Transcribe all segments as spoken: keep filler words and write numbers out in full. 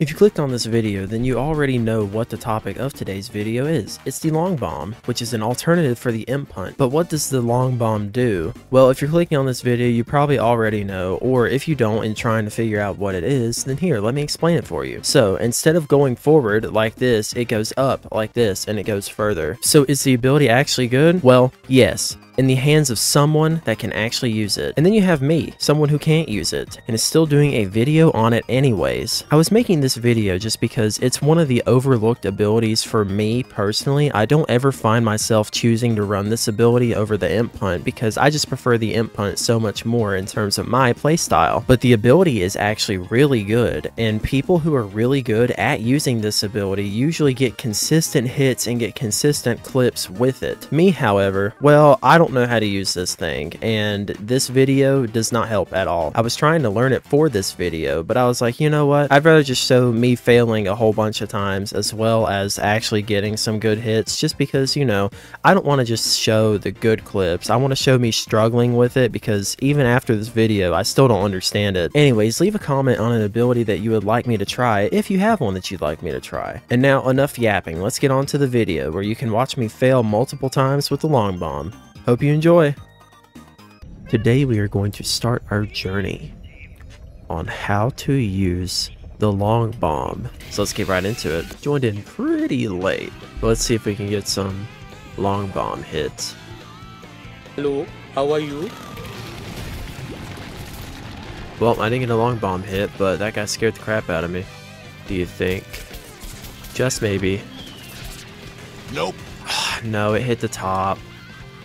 If you clicked on this video, then you already know what the topic of today's video is. It's the Long Bomb, which is an alternative for the imp hunt. But what does the Long Bomb do? Well, if you're clicking on this video, you probably already know, or if you don't and trying to figure out what it is, then here, let me explain it for you. So, instead of going forward like this, it goes up like this, and it goes further. So, is the ability actually good? Well, yes. In the hands of someone that can actually use it. And then you have me, someone who can't use it, and is still doing a video on it anyways. I was making this video just because it's one of the overlooked abilities for me personally. I don't ever find myself choosing to run this ability over the imp hunt because I just prefer the imp hunt so much more in terms of my playstyle. But the ability is actually really good, and people who are really good at using this ability usually get consistent hits and get consistent clips with it. Me, however, well, I don't don't know how to use this thing, and this video does not help at all. I was trying to learn it for this video, but I was like, you know what, I'd rather just show me failing a whole bunch of times as well as actually getting some good hits, just because, you know, I don't want to just show the good clips. I want to show me struggling with it, because even after this video I still don't understand it. Anyways, leave a comment on an ability that you would like me to try if you have one that you'd like me to try. And now enough yapping, let's get on to the video where you can watch me fail multiple times with the Long Bomb. Hope you enjoy. Today we are going to start our journey on how to use the Long Bomb. So let's get right into it. Joined in pretty late, but let's see if we can get some Long Bomb hits. Hello, how are you? Well, I didn't get a Long Bomb hit, but that guy scared the crap out of me. Do you think? Just maybe. Nope. No, it hit the top.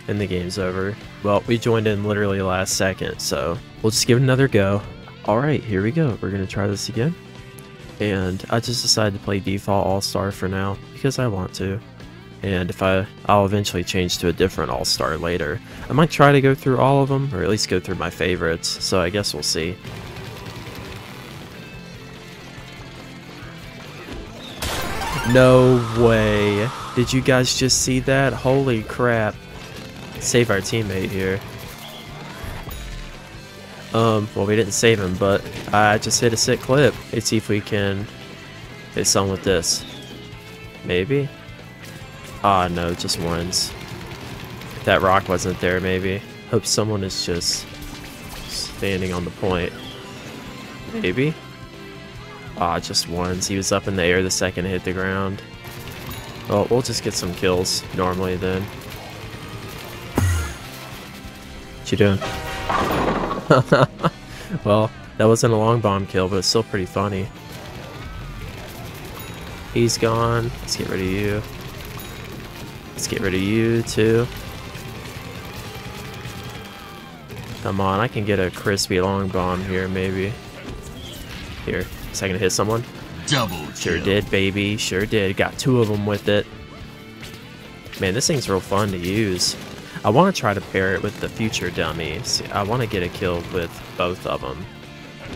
And the game's over. Well, we joined in literally last second, so we'll just give it another go. Alright, here we go. We're gonna try this again. And I just decided to play default all-star for now because I want to. And if I I'll eventually change to a different all-star later. I might try to go through all of them, or at least go through my favorites, so I guess we'll see. No way. Did you guys just see that? Holy crap. Save our teammate here. Um, well, we didn't save him, but I just hit a sick clip. Let's see if we can hit someone with this. Maybe? Ah, no, just ones. If that rock wasn't there, maybe. Hope someone is just standing on the point. Maybe? Ah, just ones. He was up in the air the second it hit the ground. Well, we'll just get some kills normally then. You doing? Well, that wasn't a Long Bomb kill, but it's still pretty funny. He's gone. Let's get rid of you. Let's get rid of you too. Come on, I can get a crispy Long Bomb here, maybe. Here, is that gonna hit someone? Double kill. Sure did, baby. Sure did. Got two of them with it. Man, this thing's real fun to use. I want to try to pair it with the future dummies. I want to get a kill with both of them.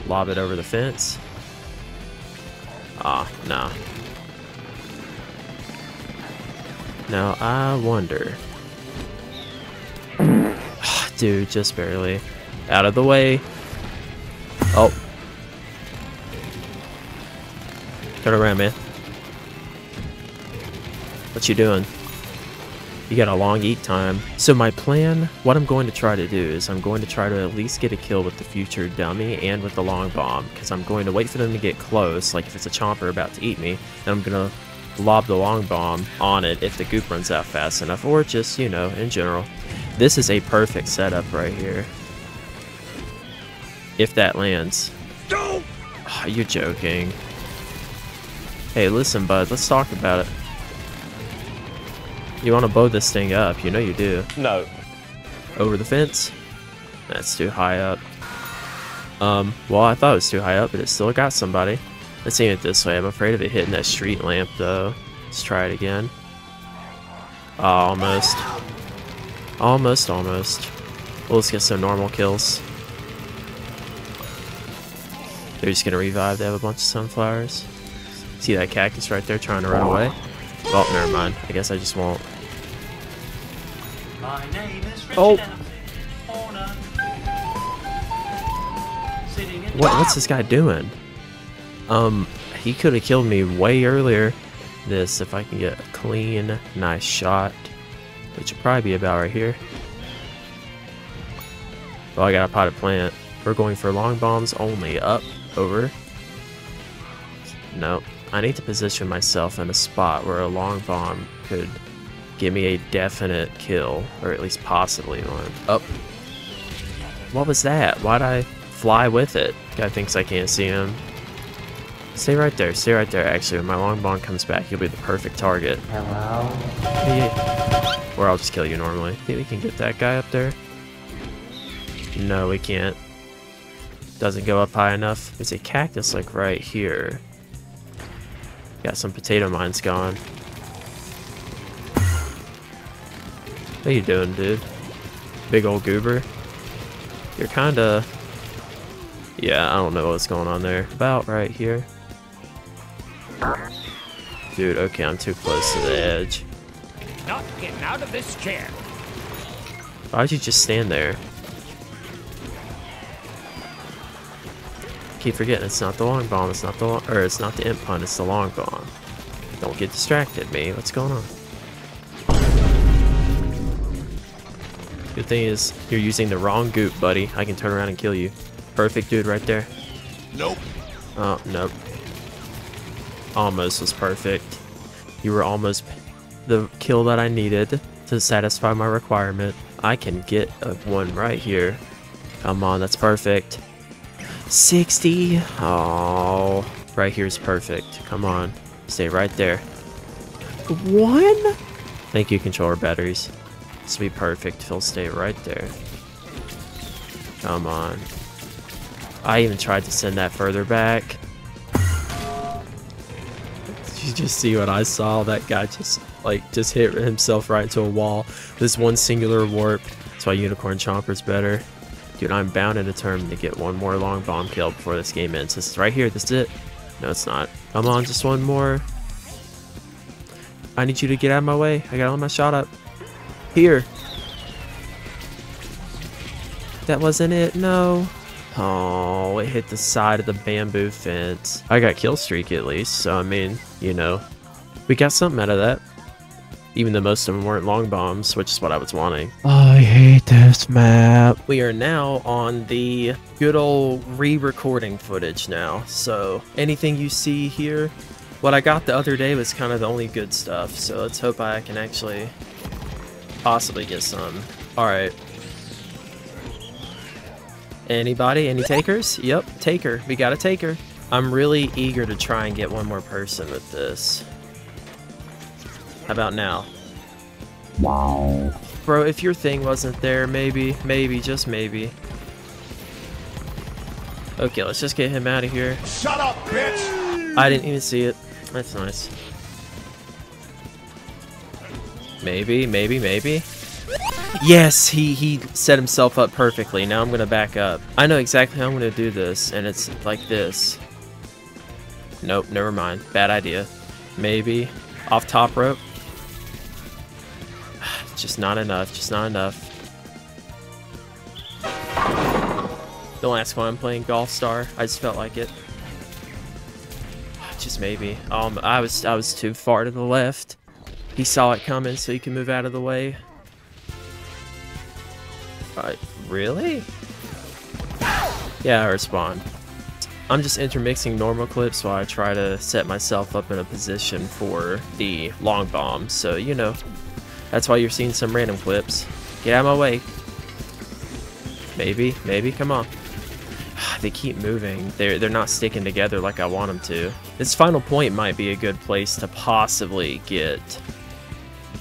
Lob it over the fence. Ah, nah. Now, I wonder. Dude, just barely. Out of the way. Oh. Turn around, man. What you doing? You got a long eat time. So my plan, what I'm going to try to do is I'm going to try to at least get a kill with the future dummy and with the Long Bomb, because I'm going to wait for them to get close, like if it's a chomper about to eat me, then I'm going to lob the Long Bomb on it if the goop runs out fast enough, or just, you know, in general. This is a perfect setup right here. If that lands. No! Oh, you're joking. Hey, listen, bud, let's talk about it. You want to blow this thing up, you know you do. No. Over the fence? That's too high up. Um, well, I thought it was too high up, but it still got somebody. Let's aim it this way. I'm afraid of it hitting that street lamp, though. Let's try it again. Uh, almost. Almost, almost. Well, let's get some normal kills. They're just going to revive. They have a bunch of sunflowers. See that cactus right there trying to run away? Well, never mind. I guess I just won't. My name is Richard. Oh! What, what's this guy doing? Um, he could have killed me way earlier. This, if I can get a clean, nice shot, which would probably be about right here. Well, I got a potted plant. We're going for long bombs only. Up, over. Nope. I need to position myself in a spot where a long bomb could give me a definite kill, or at least possibly one. Up. What was that? Why'd I fly with it? Guy thinks I can't see him. Stay right there, stay right there. Actually, when my long bomb comes back, you'll be the perfect target. Hello? Yeah. Or I'll just kill you normally. I think we can get that guy up there. No, we can't. Doesn't go up high enough. There's a cactus like right here. Got some potato mines going. What are you doing, dude? Big old goober. You're kinda... Yeah, I don't know what's going on there. About right here. Dude, okay, I'm too close to the edge. Not getting out of this chair. Why'd you just stand there? Keep forgetting it's not the long bomb, it's not the long, or it's not the imp pun, it's the long bomb. Don't get distracted, me. What's going on? Good thing is you're using the wrong goop, buddy. I can turn around and kill you. Perfect dude right there. Nope. Oh, nope. Almost was perfect. You were almost the kill that I needed to satisfy my requirement. I can get a one right here. Come on, that's perfect. sixty. Oh, right here is perfect. Come on, stay right there. One. Thank you, controller batteries. This will be perfect. He'll stay right there. Come on. I even tried to send that further back. Did you just see what I saw? That guy just like just hit himself right into a wall. This one singular warp. That's why Unicorn Chomper's better. Dude, I'm bound and determined to get one more long bomb kill before this game ends. This is right here. This is it. No, it's not. Come on, just one more. I need you to get out of my way. I got all my shot up. Here. That wasn't it. No. Oh, it hit the side of the bamboo fence. I got kill streak at least. So, I mean, you know, we got something out of that. Even though most of them weren't long bombs, which is what I was wanting. I hate this map. We are now on the good old re-recording footage now. So anything you see here, what I got the other day was kind of the only good stuff. So let's hope I can actually possibly get some. All right. Anybody? Any takers? Yep, taker. We got a taker. I'm really eager to try and get one more person with this. How about now? Wow. Bro, if your thing wasn't there, maybe, maybe, just maybe. Okay, let's just get him out of here. Shut up, bitch! I didn't even see it. That's nice. Maybe, maybe, maybe. Yes, he, he set himself up perfectly. Now I'm gonna back up. I know exactly how I'm gonna do this, and it's like this. Nope, never mind. Bad idea. Maybe. Off top rope. Just not enough, just not enough. Don't ask why I'm playing Golf Star. I just felt like it. Just maybe. Um, I was I was too far to the left. He saw it coming, so he can move out of the way. Alright, really? Yeah, I respond. I'm just intermixing normal clips while I try to set myself up in a position for the long bomb. So, you know, that's why you're seeing some random clips. Get out of my way. Maybe, maybe, come on. They keep moving. They're, they're not sticking together like I want them to. This final point might be a good place to possibly get...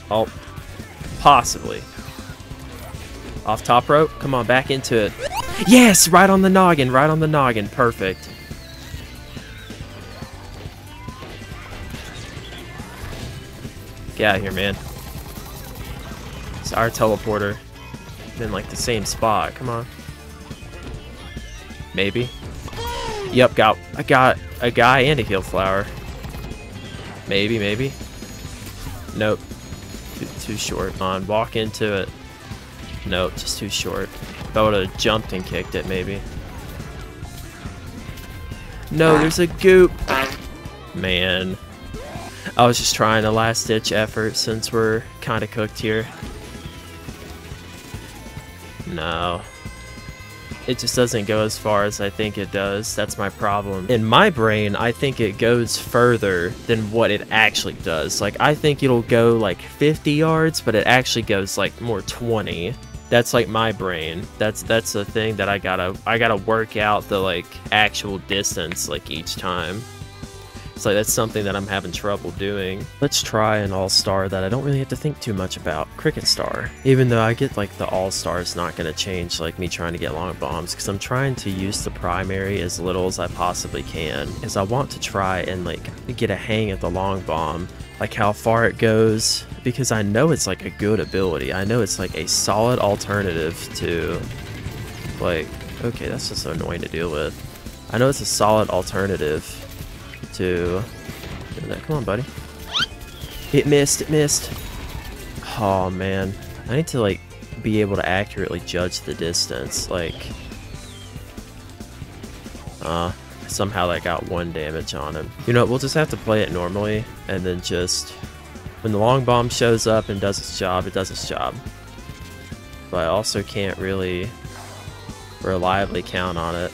Oh, possibly. Off top rope. Come on, back into it. Yes! Right on the noggin, right on the noggin. Perfect. Get out of here, man. It's our teleporter. Been like the same spot. Come on. Maybe. Yep, got I got a guy and a heal flower. Maybe, maybe. Nope. Too, too short. Come on, walk into it. Nope, just too short. If I would have jumped and kicked it, maybe. No, there's a goop. Man. I was just trying a last-ditch effort since we're kind of cooked here. No. It just doesn't go as far as I think it does. That's my problem. In my brain, I think it goes further than what it actually does. Like, I think it'll go like fifty yards, but it actually goes like more twenty. That's like my brain. That's that's the thing that I gotta I gotta work out the like actual distance like each time. It's like that's something that I'm having trouble doing. Let's try an all-star that I don't really have to think too much about. Cricket Star. Even though I get like the all-star is not going to change like me trying to get long bombs, because I'm trying to use the primary as little as I possibly can, because I want to try and like get a hang at the long bomb, like how far it goes, because I know it's like a good ability. I know it's like a solid alternative to like, okay, that's just annoying to deal with. I know it's a solid alternative to come on, buddy. It missed, it missed. Oh man, I need to like be able to accurately judge the distance. Like, uh, somehow that got one damage on him. You know, we'll just have to play it normally, and then just when the long bomb shows up and does its job, it does its job. But I also can't really reliably count on it.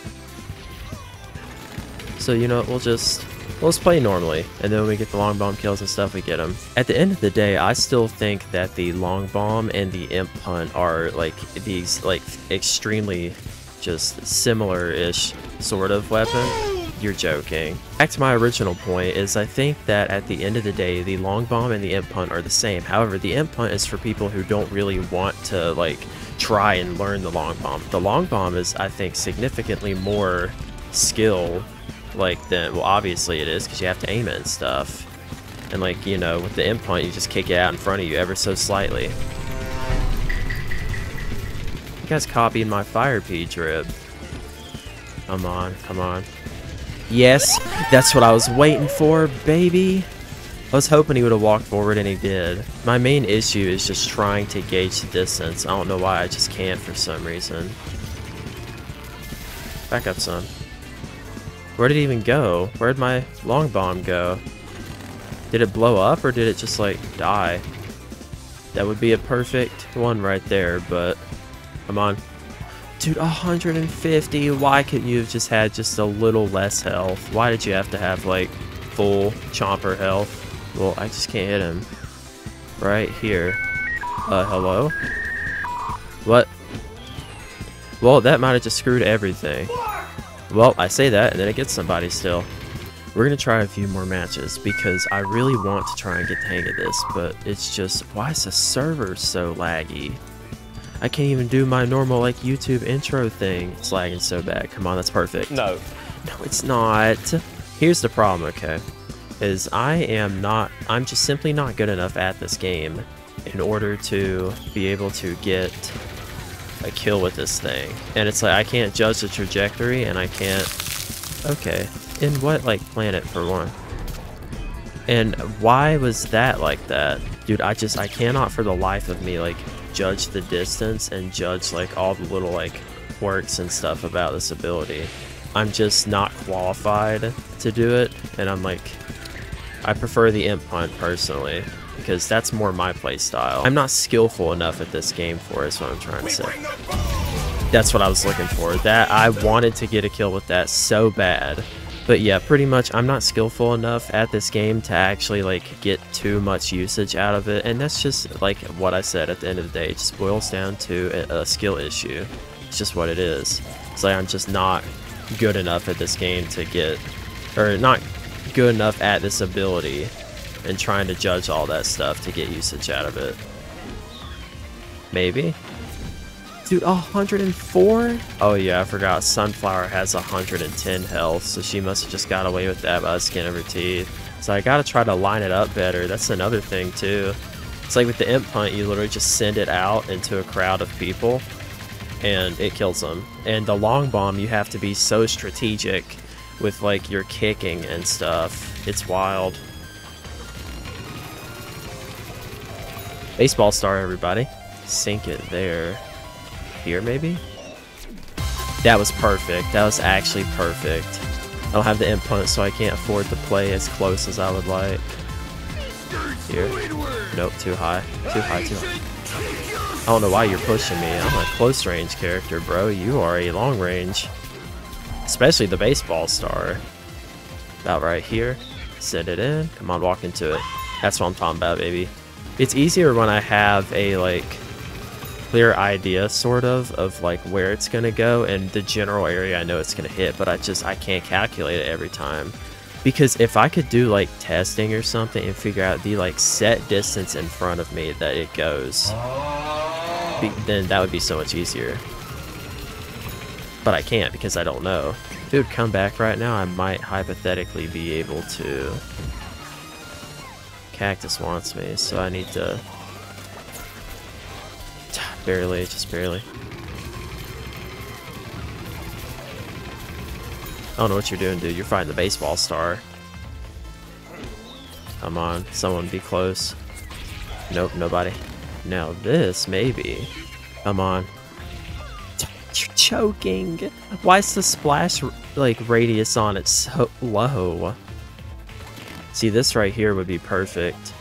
So you know, we'll just. Let's play normally, and then when we get the long bomb kills and stuff, we get them. At the end of the day, I still think that the long bomb and the imp hunt are like these like extremely just similar-ish sort of weapon. You're joking. Back to my original point is I think that at the end of the day, the long bomb and the imp hunt are the same. However, the imp hunt is for people who don't really want to like try and learn the long bomb. The long bomb is, I think, significantly more skill. Like then, well, obviously it is because you have to aim it and stuff, and like you know, with the imp hunt, you just kick it out in front of you ever so slightly. You guys copied my fire pea drip. Come on, come on. Yes, that's what I was waiting for, baby. I was hoping he would have walked forward, and he did. My main issue is just trying to gauge the distance. I don't know why, I just can't for some reason. Back up, son. Where did it even go? Where'd my long bomb go? Did it blow up or did it just like die? That would be a perfect one right there, but come on. Dude, one hundred fifty, why couldn't you have just had just a little less health? Why did you have to have like full Chomper health? Well, I just can't hit him. Right here. Uh, hello? What? Well, that might have just screwed everything. Well, I say that, and then it gets somebody still. We're going to try a few more matches, because I really want to try and get the hang of this, but it's just, why is the server so laggy? I can't even do my normal, like, YouTube intro thing. It's lagging so bad. Come on, that's perfect. No. No, it's not. Here's the problem, okay, is I am not, I'm just simply not good enough at this game in order to be able to get a kill with this thing, and it's like I can't judge the trajectory, and I can't. Okay, in what like planet for one? And why was that like that, dude? I just I cannot for the life of me like judge the distance and judge like all the little like quirks and stuff about this ability. I'm just not qualified to do it, and I'm like I prefer the imp hunt personally, because that's more my playstyle. I'm not skillful enough at this game for it, is what I'm trying to say. That's what I was looking for. That I wanted to get a kill with that so bad. But yeah, pretty much I'm not skillful enough at this game to actually like get too much usage out of it. And that's just like what I said at the end of the day. It just boils down to a, a skill issue. It's just what it is. It's like I'm just not good enough at this game to get, or not good enough at this ability, and trying to judge all that stuff to get usage out of it. Maybe? Dude, one hundred four? Oh yeah, I forgot. Sunflower has one hundred ten health, so she must have just got away with that by the skin of her teeth. So I gotta try to line it up better. That's another thing too. It's like with the imp hunt, you literally just send it out into a crowd of people, and it kills them. And the long bomb, you have to be so strategic with like your kicking and stuff. It's wild. Baseball star, everybody. Sink it there. Here, maybe? That was perfect. That was actually perfect. I don't have the implant, so I can't afford to play as close as I would like. Here. Nope, too high. Too high, too high. I don't know why you're pushing me. I'm a close range character, bro. You are a long range. Especially the baseball star. About right here. Set it in. Come on, walk into it. That's what I'm talking about, baby. It's easier when I have a, like, clear idea, sort of, of, like, where it's gonna go and the general area I know it's gonna hit, but I just, I can't calculate it every time. Because if I could do, like, testing or something and figure out the, like, set distance in front of me that it goes, be, then that would be so much easier. But I can't because I don't know. If it would come back right now, I might hypothetically be able to. Cactus wants me, so I need to... Barely, just barely. I don't know what you're doing, dude. You're fighting the baseball star. Come on, someone be close. Nope, nobody. Now this, maybe. Come on. You're choking. Why is the splash, like, radius on it so low? See, this right here would be perfect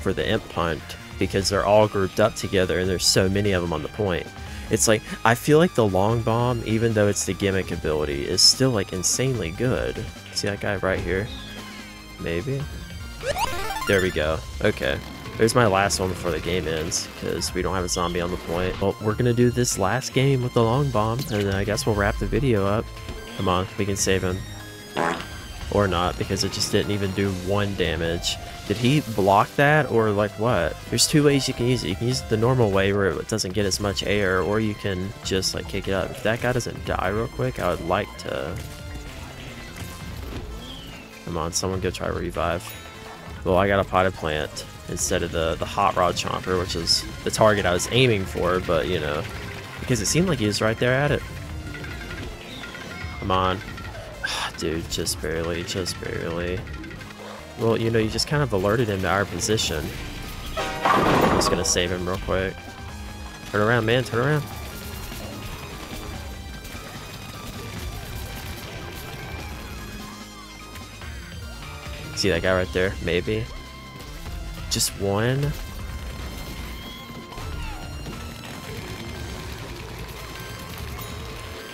for the imp hunt, because they're all grouped up together and there's so many of them on the point. It's like, I feel like the long bomb, even though it's the gimmick ability, is still like insanely good. See that guy right here? Maybe? There we go. Okay. There's my last one before the game ends, because we don't have a zombie on the point. Well, we're gonna do this last game with the long bomb, and then I guess we'll wrap the video up. Come on, we can save him. Or not, because it just didn't even do one damage. Did he block that, or like what? There's two ways you can use it. You can use it the normal way where it doesn't get as much air, or you can just like kick it up. If that guy doesn't die real quick, I would like to... Come on, someone go try revive. Well, I got a potted plant instead of the, the hot rod chomper, which is the target I was aiming for, but you know, because it seemed like he was right there at it. Come on. Dude, just barely, just barely. Well, you know, you just kind of alerted him to our position. I'm just gonna save him real quick. Turn around, man, turn around. See that guy right there? Maybe. Just one.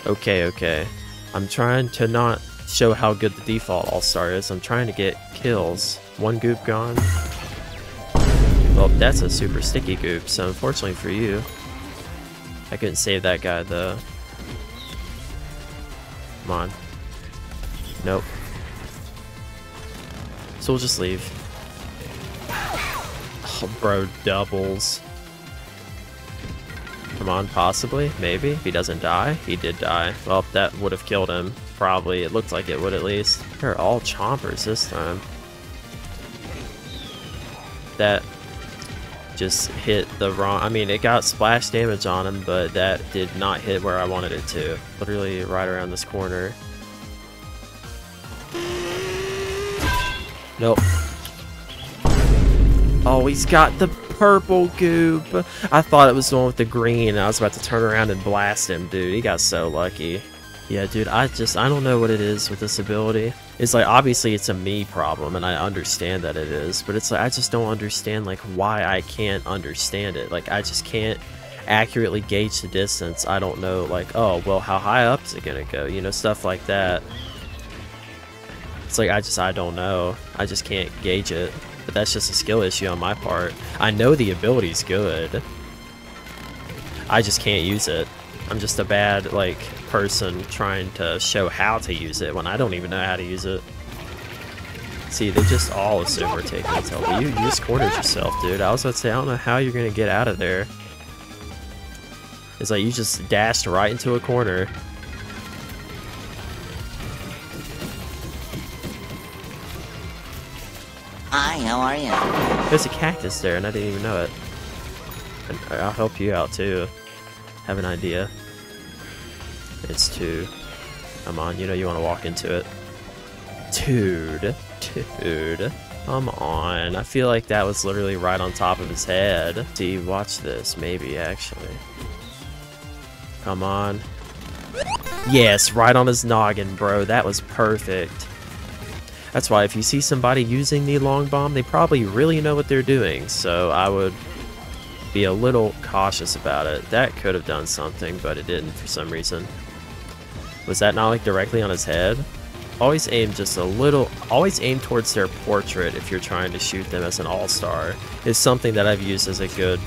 Okay, okay. I'm trying to not show how good the default all-star is. I'm trying to get kills. One goop gone. Well, that's a super sticky goop, so unfortunately for you, I couldn't save that guy though. Come on. Nope. So we'll just leave. Oh, bro, doubles. Come on, possibly, maybe. If he doesn't die, he did die. Well, that would have killed him. Probably, it looked like it would at least. They're all chompers this time. That just hit the wrong, I mean, it got splash damage on him, but that did not hit where I wanted it to. Literally right around this corner. Nope. Oh, he's got the purple goop. I thought it was the one with the green. I was about to turn around and blast him, dude. He got so lucky. Yeah, dude, I just, I don't know what it is with this ability. It's like, obviously it's a me problem, and I understand that it is, but it's like, I just don't understand, like, why I can't understand it. Like, I just can't accurately gauge the distance. I don't know, like, oh, well, how high up is it gonna go? You know, stuff like that. It's like, I just, I don't know. I just can't gauge it. But that's just a skill issue on my part. I know the ability's good. I just can't use it. I'm just a bad, like, person trying to show how to use it when I don't even know how to use it. See, they just all assume we're taking a tail. You, you just cornered yourself, dude. I was about to say, I don't know how you're gonna get out of there. It's like you just dashed right into a corner. Hi, how are you? There's a cactus there, and I didn't even know it. And I'll help you out, too. Have an idea. It's two. Come on, you know you want to walk into it. Dude. Dude. Come on. I feel like that was literally right on top of his head. See, watch this. Maybe, actually. Come on. Yes, right on his noggin, bro. That was perfect. That's why if you see somebody using the long bomb, they probably really know what they're doing, so I would be a little cautious about it. That could have done something, but it didn't for some reason. Was that not like directly on his head? Always aim just a little, always aim towards their portrait if you're trying to shoot them as an all-star. It's something that I've used as a good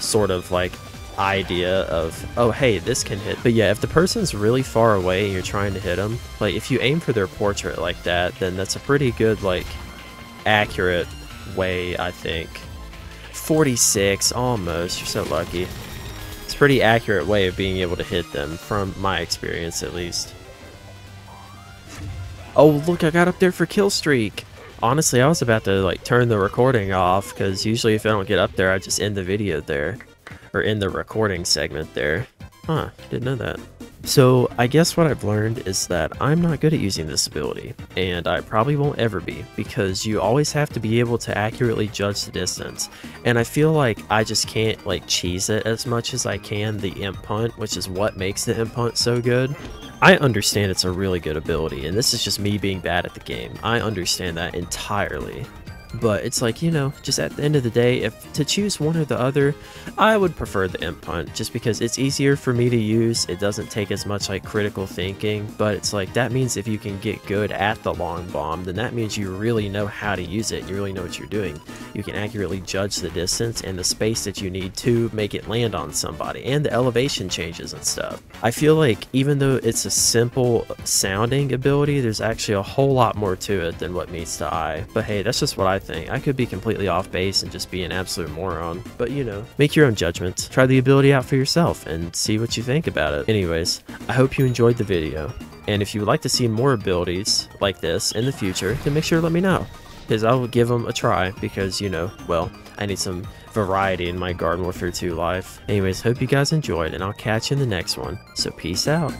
sort of like idea of, oh hey, this can hit. But yeah, if the person's really far away and you're trying to hit them, like if you aim for their portrait like that, then that's a pretty good, like, accurate way, I think. forty-six, almost, you're so lucky. It's a pretty accurate way of being able to hit them, from my experience at least. Oh look, I got up there for kill streak. Honestly, I was about to like turn the recording off, because usually if I don't get up there, I just end the video there. Or in the recording segment there. Huh, didn't know that. So I guess what I've learned is that I'm not good at using this ability, and I probably won't ever be, because you always have to be able to accurately judge the distance, and I feel like I just can't like cheese it as much as I can the imp punt, which is what makes the imp punt so good. I understand it's a really good ability, and this is just me being bad at the game. I understand that entirely. But it's like, you know, just at the end of the day, if to choose one or the other, I would prefer the imp punt, just because it's easier for me to use. It doesn't take as much like critical thinking, but it's like, that means if you can get good at the long bomb, then that means you really know how to use it. You really know what you're doing. You can accurately judge the distance and the space that you need to make it land on somebody, and the elevation changes and stuff. I feel like even though it's a simple sounding ability, there's actually a whole lot more to it than what meets the eye. But hey, that's just what I thing. I could be completely off base and just be an absolute moron, but you know, make your own judgments. Try the ability out for yourself and see what you think about it. Anyways, I hope you enjoyed the video, and if you would like to see more abilities like this in the future, then make sure to let me know, because I will give them a try, because you know, well, I need some variety in my Garden Warfare two life. Anyways, hope you guys enjoyed, and I'll catch you in the next one, so peace out.